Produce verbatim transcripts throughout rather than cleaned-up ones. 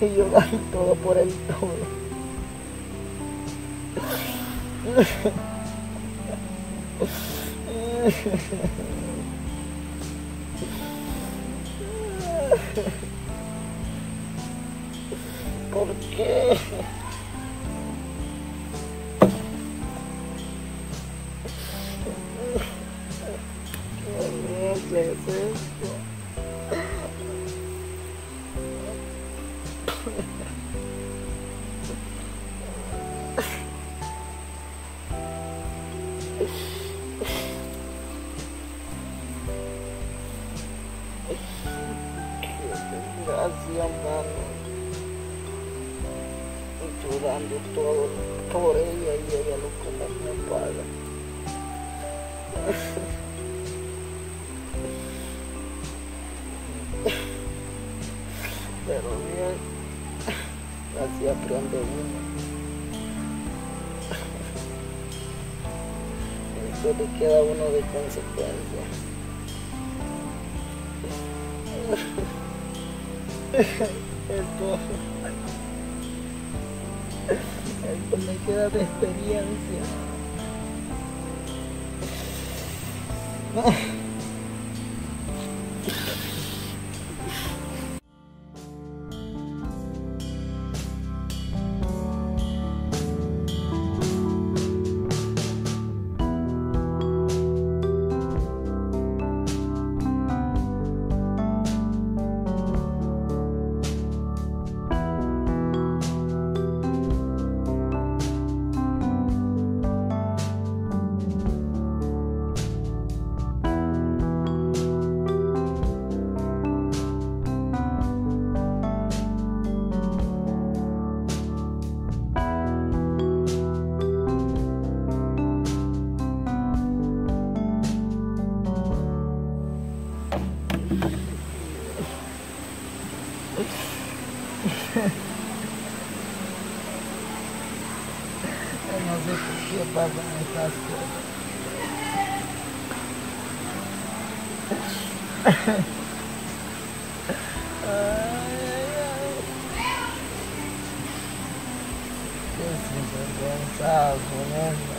Y yo doy todo por el todo. ¿Por qué? ¿Qué es esto? Todo por ella y ella lo como no paga. Pero bien, así aprende uno. Eso le queda a uno de consecuencia. Esto. Esto me queda de experiencia. Ah. que no sé por qué pasan estas cosas. Qué sinvergüenza ponerme.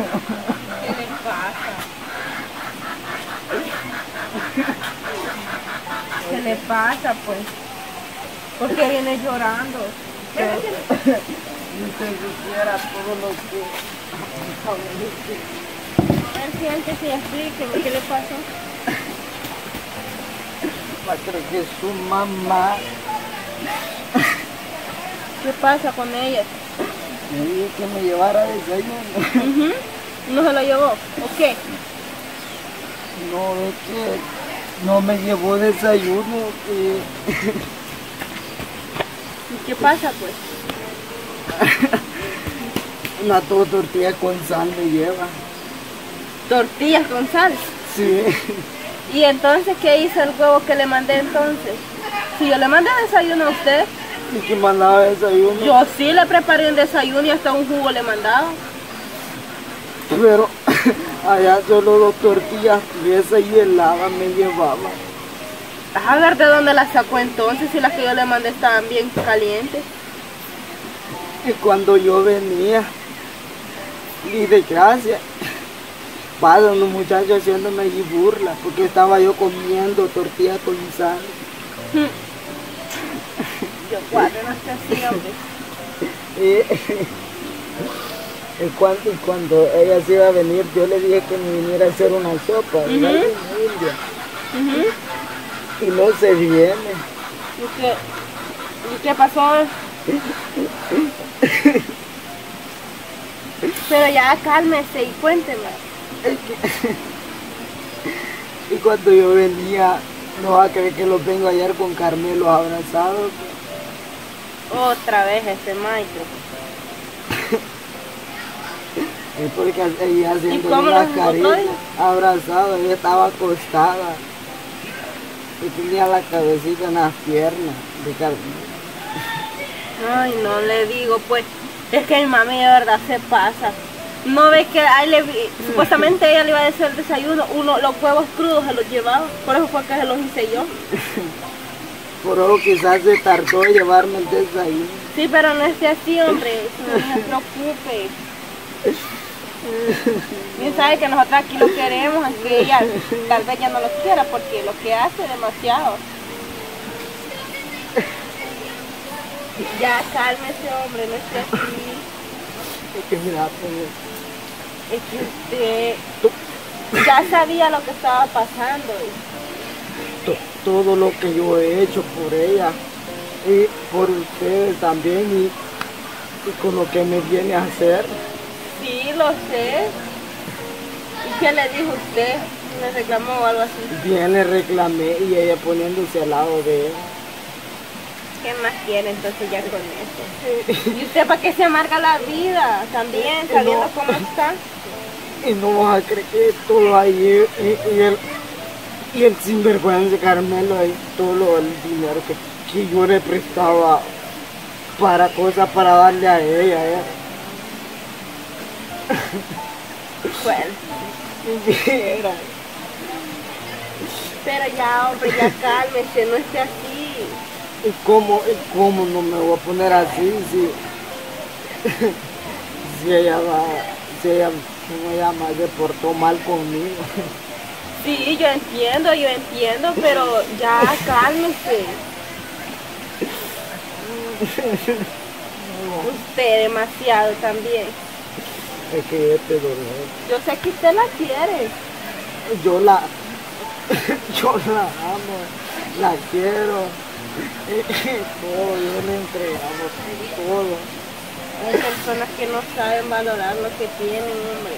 ¿Qué le pasa? ¿Qué le pasa, pues? ¿Por qué viene llorando? Yo te quisiera todo lo que... A ver, que se explique, ¿qué le pasó? Creo que su mamá... ¿Qué pasa con ella? Me dijo que me llevara desayuno. ¿No se lo llevó? ¿O qué? No, es que no me llevó desayuno. Que... ¿Y qué pasa, pues? Una tortilla con sal me lleva. ¿Tortillas con sal? Sí. ¿Y entonces qué hizo el huevo que le mandé entonces? Si yo le mandé desayuno a usted... ¿Y que mandaba desayuno? Yo sí le preparé un desayuno y hasta un jugo le mandaba. Pero allá solo dos tortillas tiesas y heladas me llevaba. A ver de dónde las sacó entonces, si las que yo le mandé estaban bien calientes. Y cuando yo venía, y de gracia, pasan los muchachos haciéndome allí burlas, porque estaba yo comiendo tortillas con sal. Hmm. Yo cuadro no sé así, hombre. Y cuando, cuando ella se iba a venir, yo le dije que me viniera a hacer una sopa, uh-huh. Una india. Uh-huh. Y no se viene. ¿Y qué, ¿Y qué pasó? Pero ya cálmese y cuénteme. Y cuando yo venía, no va a creer que los vengo a hallar con Carmelo abrazados. Otra vez ese Michael. Es porque ella haciendo una carita abrazada, ella estaba acostada. Y tenía la cabecita en las piernas de Carmelo. Ay, no le digo, pues, es que mi mami de verdad se pasa. No ve que ahí le vi, supuestamente ella le iba a decir el desayuno, uno, los huevos crudos se los llevaba, por eso fue que se los hice yo. Por eso quizás se tardó en llevarme el desayuno. Sí, pero no esté así, hombre, no se preocupe. Bien sabe que nosotros aquí lo queremos, así que ella tal vez ya no lo quiera porque lo que hace es demasiado. Ya cálmese, hombre, no esté así. Es que mira, pues... Es que usted ya sabía lo que estaba pasando. Todo lo que yo he hecho por ella y por ustedes también y, y con lo que me viene a hacer. Sí, lo sé. ¿Y qué le dijo usted? ¿Le reclamó o algo así? Bien, le reclamé y ella poniéndose al lado de él. ¿Qué más quiere entonces ya con eso? ¿Y usted para qué se amarga la vida también, sabiendo no, cómo está? Y no vas a creer que todo ahí y, y el, y el sinvergüenza de Carmelo ahí, todo lo, el dinero que, que yo le prestaba para cosas para darle a ella. ¿Eh? Bueno. Pero ya, hombre, ya cálmese, no esté así. ¿Y cómo, y cómo no me voy a poner así si, si ella va, si ella, ¿cómo llama? Se portó mal conmigo? Sí, yo entiendo, yo entiendo, pero ya cálmese. Usted demasiado también. Es que yo te dolé. Yo sé que usted la quiere. Yo la... Yo la amo, la quiero. Todo, yo le entregamos todo. Hay personas que no saben valorar lo que tienen, hombre.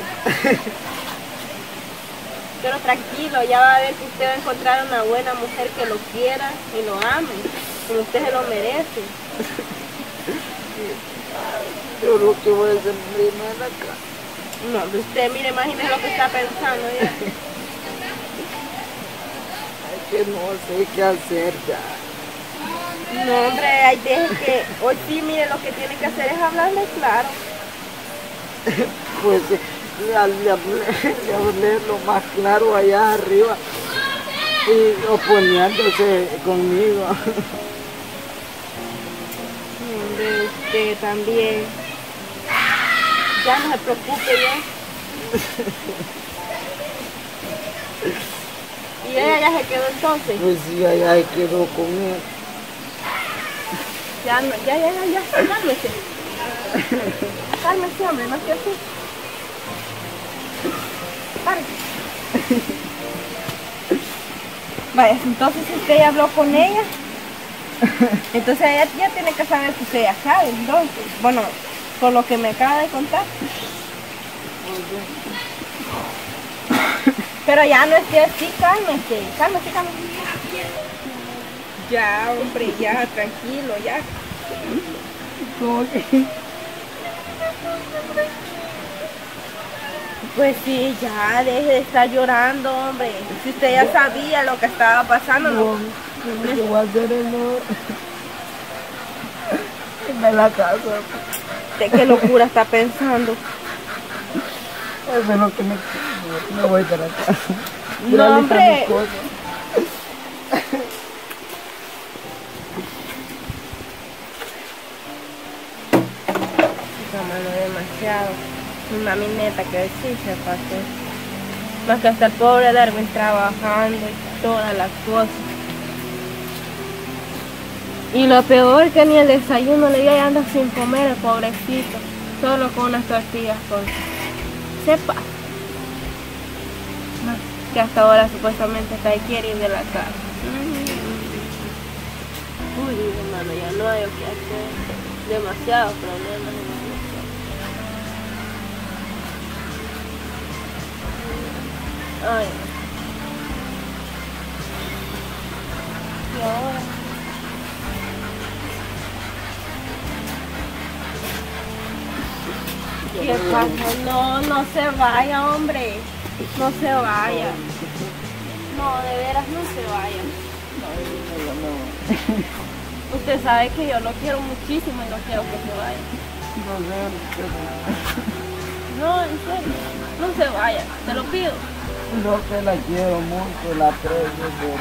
Pero tranquilo, ya va a ver que usted va a encontrar una buena mujer que lo quiera y lo ame, como usted se lo merece. Yo lo que voy a hacer primero acá. No, usted mire, imagínese lo que está pensando ya. Es que no sé qué hacer ya. No, hombre, hay veces que hoy sí, mire, lo que tiene que hacer es hablarle claro. Pues le hablé lo más claro allá arriba y oponiéndose conmigo. Hombre, usted también. Ya no se preocupe, ¿ya? ¿Y ella ya se quedó entonces? Pues sí, ella se quedó con él. Ya, no, ya, ya, ya, ya, cálmese. Cálmese, hombre, no es que así. Vale, entonces usted ya habló con ella. Entonces ella ya tiene que saber que usted ya sabe, entonces. Bueno, por lo que me acaba de contar. Pero ya no esté así, cálmese, cálmese, cálmese. Ya, hombre, ya, tranquilo, ya. Pues sí, ya, deje de estar llorando, hombre. Si usted ya sabía lo que estaba pasando, ¿no? No, yo voy a hacer el... Me la casa. ¿De qué locura está pensando? Eso es lo que me... Me voy para la casa. No, hombre. Tómalo demasiado. Una mineta que sí se pasó. Más que hasta el pobre Darwin trabajando y todas las cosas. Y lo peor que ni el desayuno le dio y anda sin comer el pobrecito. Solo con unas tortillas con sepa. Que hasta ahora supuestamente está ahí, quiere ir de la casa. Uy, hermano, ya no hay que hacer. Demasiados problemas. Ay. ¿Y ahora? ¿Qué pasa? No, no se vaya, hombre. No se vaya. No, de veras no se vaya. Usted sabe que yo lo quiero muchísimo y no quiero que se vaya. No, en serio. No se vaya, te lo pido. Yo que la quiero mucho, la aprecio, pero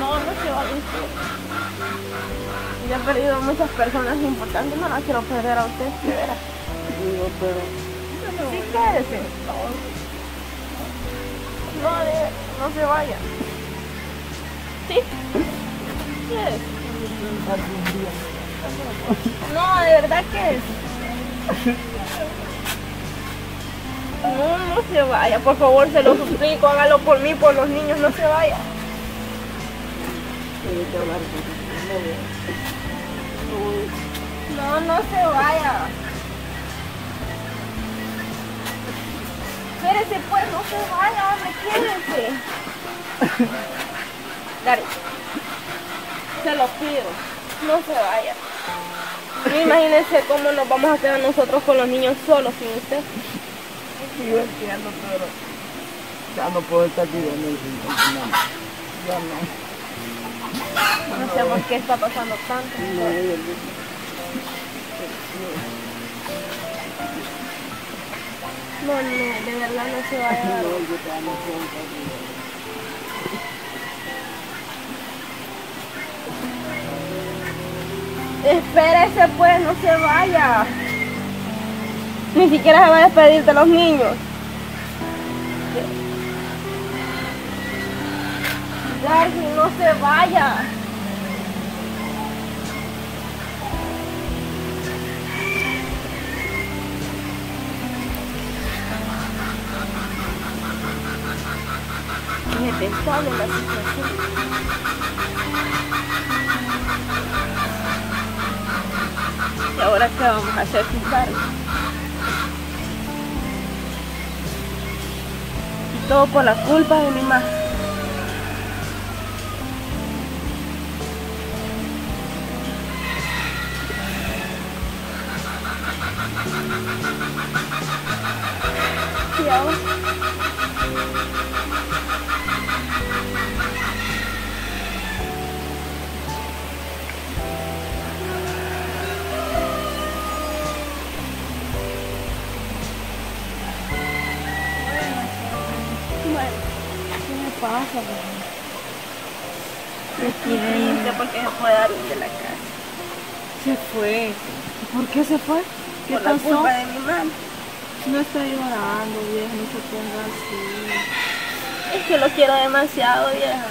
no, no se va a gustar. Yo he perdido muchas personas importantes, no las quiero perder a usted, de veras. Digo, pero... Sí, quédese. No, no se vaya. ¿Sí? Quédese. No, de verdad quédese. No, no se vaya, por favor, se lo suplico, hágalo por mí, por los niños, no se vaya. No, no se vaya. Espérese pues, no se vaya, hombre, quédense. Dale, se lo pido, no se vaya. Pero imagínense cómo nos vamos a quedar nosotros con los niños solos sin usted. Sí, yo entiendo, pero ya no puedo estar viviendo el cinco. Ya no. No sé por qué está pasando tanto. No, yo, yo, yo. No, no, de verdad no se va a dar. No, yo te amo. Espérese pues, no se vaya. Ni siquiera se va a despedir de los niños. Darwin, no se vaya. Es detestable la situación. ¿Y ahora qué vamos a hacer sin Darwin? Y todo por la culpa de mi mamá. ¿Y ahora? Pasa, se quiere irse porque se fue Darwin de la casa. Se fue. ¿Por qué se fue? ¿Qué pasó? Por la culpa de mi mamá. No estoy llorando, vieja, no se ponga así. Es que lo quiero demasiado, vieja.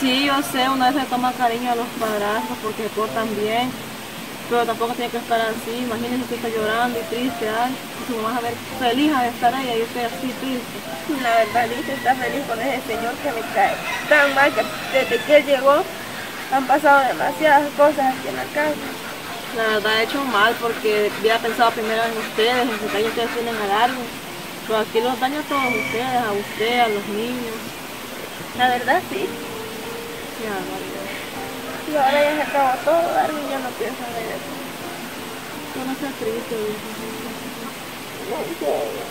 Sí, yo sé, uno se toma cariño a los padrazos porque se portan bien, pero tampoco tiene que estar así. Imagínense que está llorando y triste, ay, su mamá a ver feliz de estar ahí, yo estoy así triste. La verdad, Lisa está feliz con ese señor que me cae tan mal, que desde que él llegó han pasado demasiadas cosas aquí en la casa. La verdad he hecho mal porque había pensado primero en ustedes, en los daños que ustedes tienen a Darwin. Pero aquí los daño a todos ustedes, a ustedes, a los niños. La verdad sí. Ya, y ahora ya se acabó todo, Darwin, ya no pienso en eso. No está triste, hijo. No, no.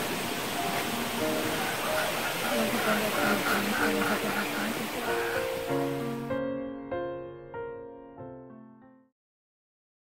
Gracias.